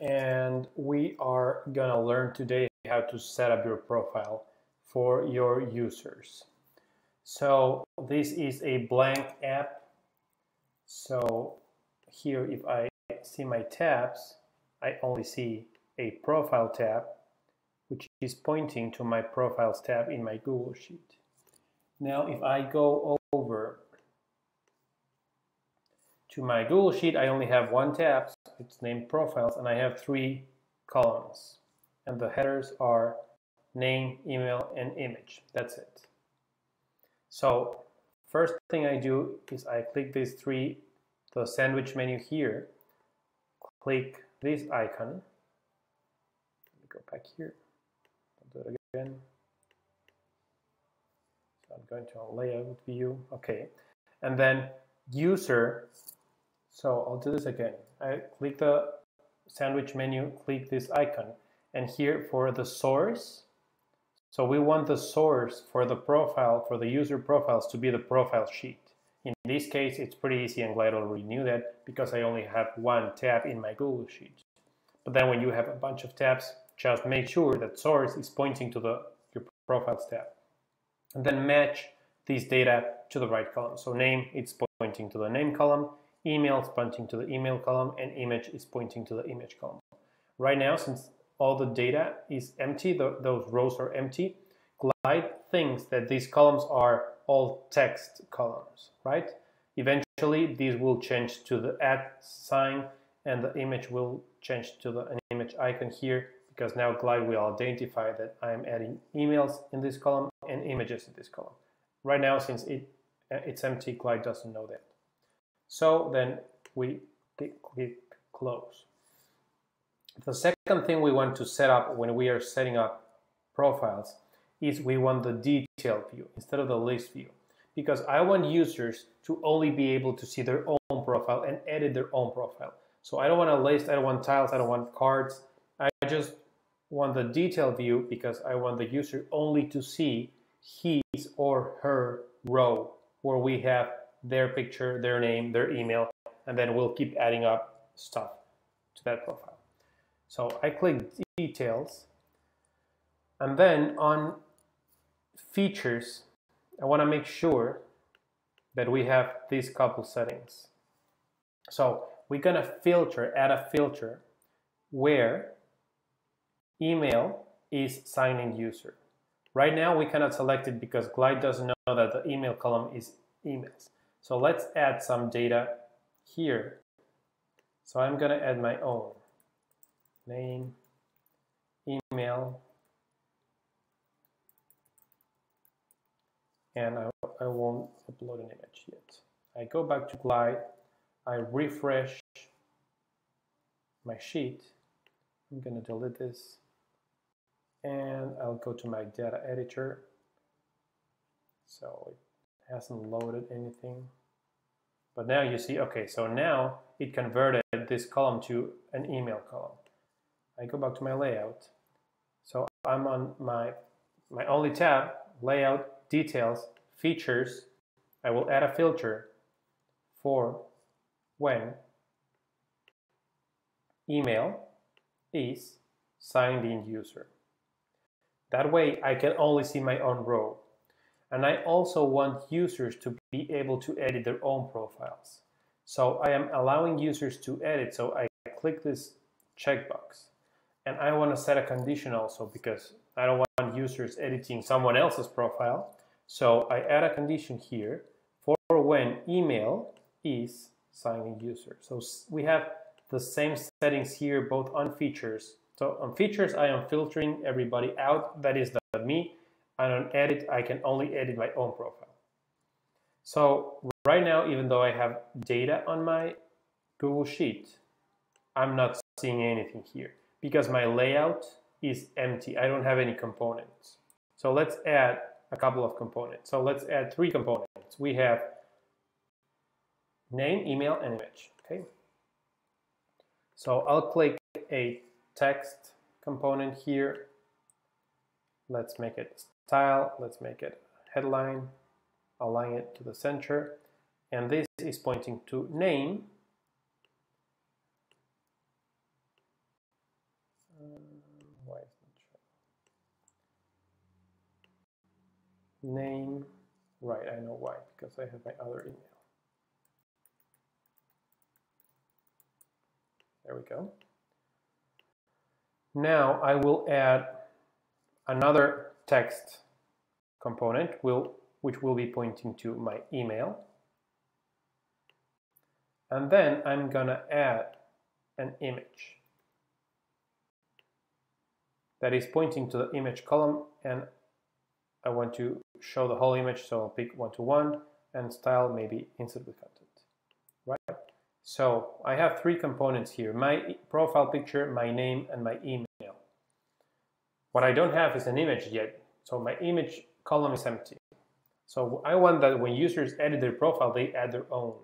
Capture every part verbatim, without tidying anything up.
And we are gonna learn today how to set up your profile for your users. So this is a blank app. So here, if I see my tabs, I only see a profile tab, which is pointing to my profiles tab in my Google Sheet. Now, if I go over to my Google Sheet, I only have one tab. It's named Profiles, and I have three columns, and the headers are name, email, and image. That's it. So first thing I do is I click these three, the sandwich menu here, click this icon. Let me go back here. I'll do it again. So I'm going to layout view. Okay, and then user. So I'll do this again. I click the sandwich menu, click this icon, and here for the source. So we want the source for the profile, for the user profiles, to be the profile sheet. In this case, it's pretty easy, and Glide already knew that because I only have one tab in my Google Sheet. But then when you have a bunch of tabs, just make sure that source is pointing to the your profiles tab. And then match these data to the right column. So name, it's pointing to the name column. Email is pointing to the email column, and image is pointing to the image column. Right now, since all the data is empty, the, those rows are empty, Glide thinks that these columns are all text columns, right? Eventually, these will change to the at sign, and the image will change to the, an image icon here, because now Glide will identify that I'm adding emails in this column and images in this column. Right now, since it, it's empty, Glide doesn't know that. So then we click close. The second thing we want to set up when we are setting up profiles is we want the detail view instead of the list view, because I want users to only be able to see their own profile and edit their own profile. So I don't want a list, I don't want tiles, I don't want cards. I just want the detail view because I want the user only to see his or her row where we have their picture, their name, their email, and then we'll keep adding up stuff to that profile. So I click details, and then on features, I want to make sure that we have these couple settings. So we're going to filter, add a filter where email is sign-in user. Right now we cannot select it because Glide doesn't know that the email column is emails. So let's add some data here. So I'm going to add my own name, email, and I, I won't upload an image yet. I go back to Glide, I refresh my sheet. I'm going to delete this, and I'll go to my data editor. So it hasn't loaded anything. But now you see, okay, so now it converted this column to an email column. I go back to my layout. So I'm on my, my only tab, layout, details, features. I will add a filter for when email is signed in user. That way I can only see my own row. And I also want users to be able to edit their own profiles. So I am allowing users to edit, so I click this checkbox. And I want to set a condition also, because I don't want users editing someone else's profile. So I add a condition here for when email is signing user. So we have the same settings here, both on features. So on features, I am filtering everybody out, that is the me. And on edit, I can only edit my own profile. So right now, even though I have data on my Google Sheet, I'm not seeing anything here because my layout is empty. I don't have any components. So let's add a couple of components. So let's add three components. We have name, email, and image. Okay. So I'll click a text component here. Let's make it style, let's make it headline, align it to the center, and this is pointing to name, why it's not showing. Name, right, I know why, because I have my other email. There we go. Now I will add another text component will, which will be pointing to my email. And then I'm gonna add an image that is pointing to the image column, and I want to show the whole image, so I'll pick one to one, and style maybe insert with content, right? So I have three components here, my profile picture, my name, and my email. What I don't have is an image yet, so my image column is empty. So I want that when users edit their profile, they add their own.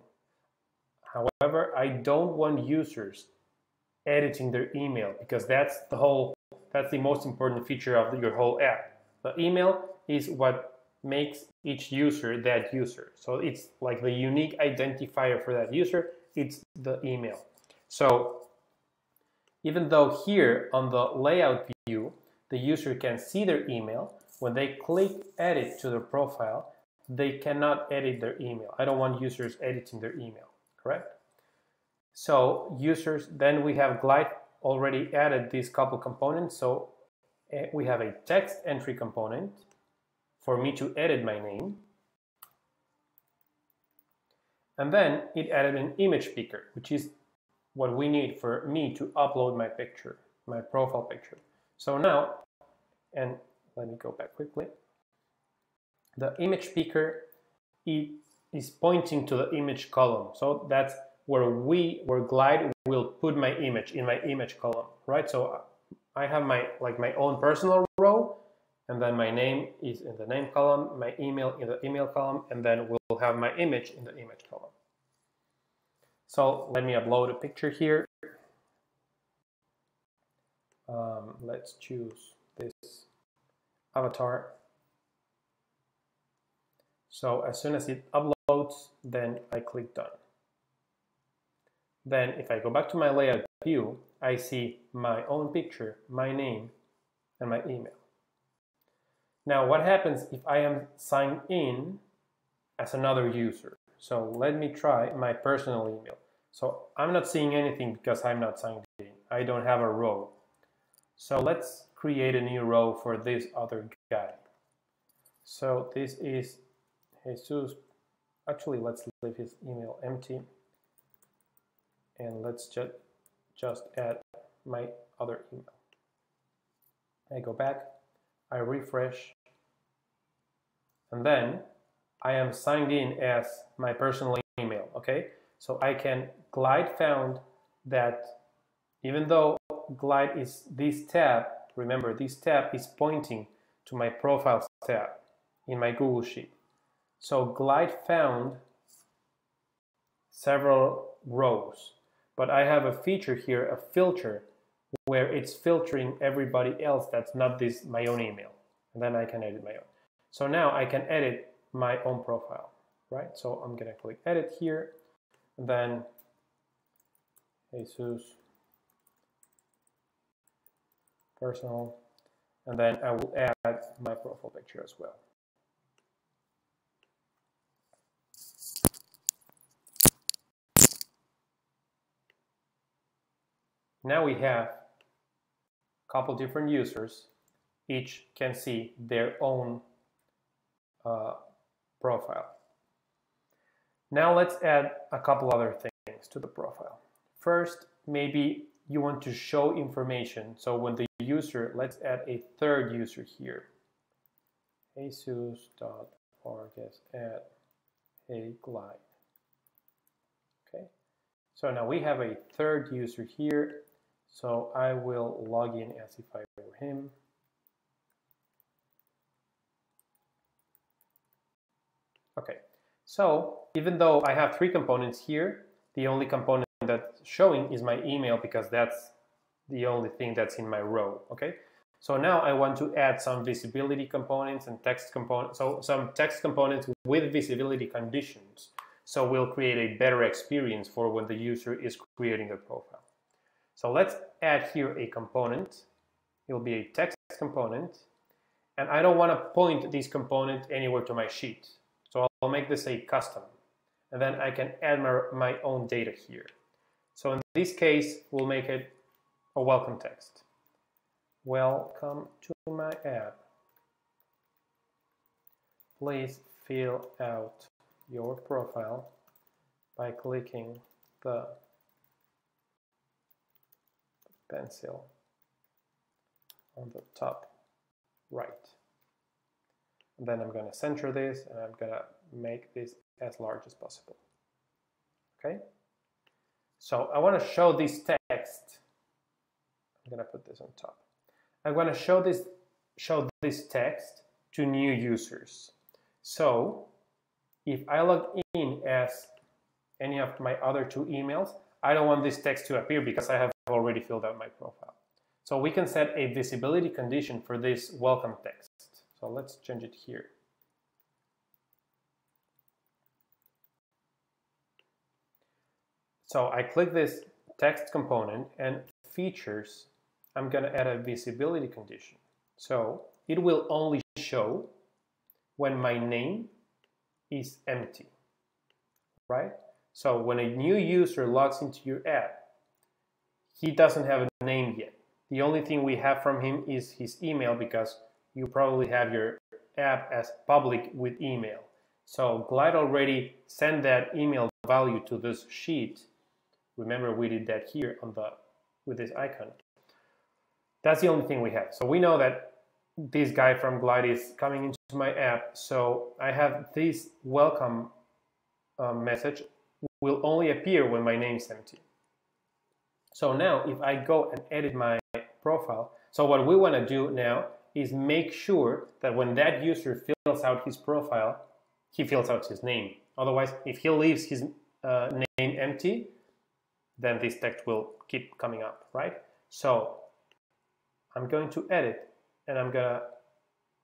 However, I don't want users editing their email, because that's the whole, that's the most important feature of your whole app. The email is what makes each user that user. So it's like the unique identifier for that user, it's the email. So even though here on the layout view, the user can see their email, when they click edit to their profile, they cannot edit their email. I don't want users editing their email, correct? So users, then we have Glide already added these couple components. So we have a text entry component for me to edit my name. And then it added an image picker, which is what we need for me to upload my picture, my profile picture. So now, and let me go back quickly. The image picker, it is pointing to the image column. So that's where we, where Glide will put my image, in my image column, right? So I have my, like my own personal row, and then my name is in the name column, my email in the email column, and then we'll have my image in the image column. So let me upload a picture here. Um, let's choose this avatar. So as soon as it uploads, then I click done. Then if I go back to my layout view, I see my own picture, my name, and my email. Now what happens if I am signed in as another user? So let me try my personal email. So I'm not seeing anything because I'm not signed in. I don't have a row. So let's create a new row for this other guy. So this is Jesus. Actually, let's leave his email empty. And let's just just add my other email. I go back, I refresh, and then I am signed in as my personal email, okay? So I can, Glide found that even though Glide is this tab, remember this tab is pointing to my profiles tab in my Google Sheet. So Glide found several rows, but I have a feature here, a filter, where it's filtering everybody else that's not this, my own email. And then I can edit my own. So now I can edit my own profile, right? So I'm gonna click edit here, and then Jesus personal, and then I will add my profile picture as well. Now we have a couple different users, each can see their own uh, profile. Now let's add a couple other things to the profile. First, maybe you want to show information. So when the user, let's add a third user here. Jesus.Vargas add a Glide. Okay, so now we have a third user here. So I will log in as if I were him. Okay, so even though I have three components here, the only component that's showing is my email because that's the only thing that's in my row, okay? So now I want to add some visibility components and text components, so some text components with visibility conditions. So we'll create a better experience for when the user is creating their profile. So let's add here a component it will be a text component, and I don't want to point this component anywhere to my sheet. So I'll make this a custom, and then I can add my, my own data here. So in this case, we'll make it a welcome text. Welcome to my app. Please fill out your profile by clicking the pencil on the top right. And then I'm going to center this, and I'm going to make this as large as possible. Okay? So I want to show this text. I'm going to put this on top. I'm going to show this, show this text to new users. So if I log in as any of my other two emails, I don't want this text to appear because I have already filled out my profile. So we can set a visibility condition for this welcome text. So let's change it here. So I click this text component, and features, I'm going to add a visibility condition. So it will only show when my name is empty, right? So when a new user logs into your app, he doesn't have a name yet. The only thing we have from him is his email, because you probably have your app as public with email. So Glide already sent that email value to this sheet. Remember, we did that here on the with this icon. That's the only thing we have. So we know that this guy from Glide is coming into my app. So I have this welcome uh, message will only appear when my name's empty. So now if I go and edit my profile, so what we want to do now is make sure that when that user fills out his profile, he fills out his name. Otherwise, if he leaves his uh, name empty, then this text will keep coming up, right? So I'm going to edit, and I'm going to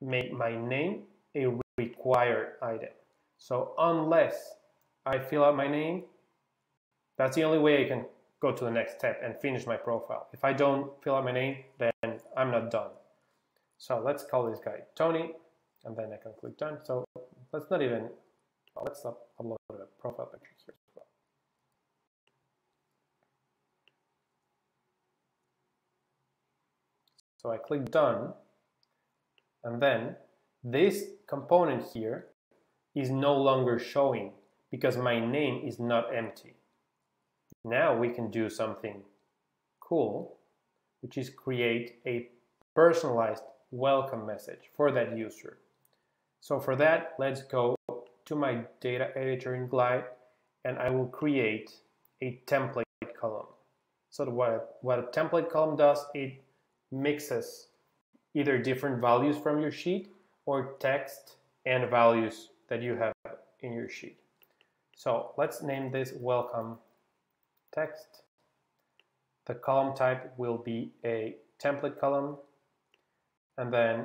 make my name a required item. So unless I fill out my name, that's the only way I can go to the next step and finish my profile. If I don't fill out my name, then I'm not done. So let's call this guy Tony, and then I can click done. So let's not even, oh, let's not upload a profile picture here. So I click done, and then this component here is no longer showing because my name is not empty. Now we can do something cool, which is create a personalized welcome message for that user. So for that, let's go to my data editor in Glide, and I will create a template column. So what a, what a template column does, it mixes either different values from your sheet or text and values that you have in your sheet. So let's name this welcome text. The column type will be a template column, and then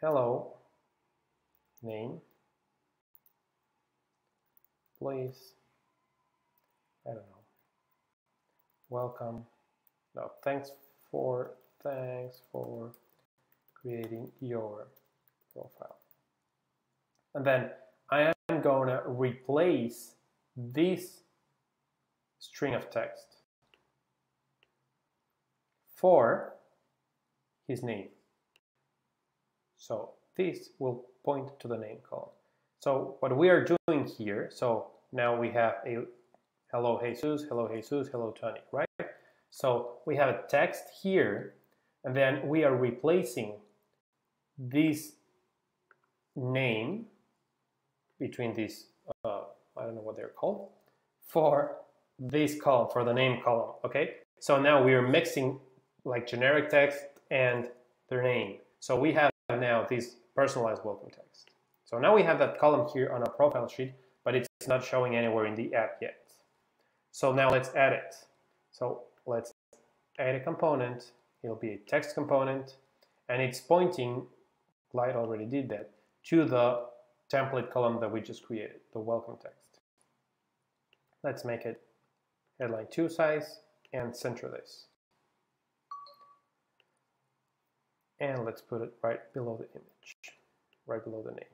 hello name. Please, I don't know. Welcome. No, thanks for thanks for creating your profile. And then I am going to replace this string of text for his name. So this will point to the name column. So what we are doing here, so now we have a hello Jesus, hello Jesus, hello Tony, right? So we have a text here, and then we are replacing this name between these, uh, I don't know what they're called, for this column, for the name column, okay? So now we are mixing like generic text and their name. So we have now this personalized welcome text. So now we have that column here on our profile sheet, but it's not showing anywhere in the app yet. So now let's add it. So let's add a component. It'll be a text component, and it's pointing, Glide already did that, to the template column that we just created, the welcome text. Let's make it headline two size and center this. and let's put it right below the image, right below the name.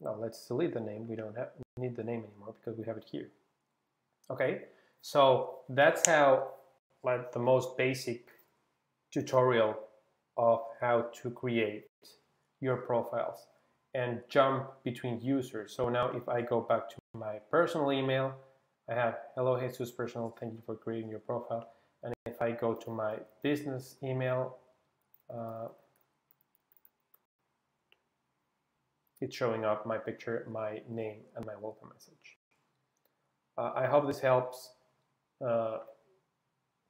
Now let's delete the name. We don't have, we need the name anymore because we have it here. Okay, so that's how, like, the most basic tutorial of how to create your profiles and jump between users. So now if I go back to my personal email, I have hello Jesus personal, thank you for creating your profile. And if I go to my business email, uh, it's showing up my picture, my name, and my welcome message. Uh, I hope this helps. Uh,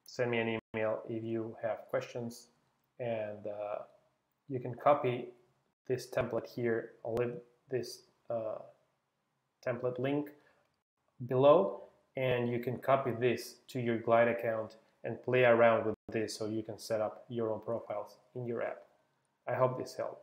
send me an email if you have questions, and uh, you can copy this template here. I'll leave this uh, template link below, and you can copy this to your Glide account and play around with this so you can set up your own profiles in your app. I hope this helps.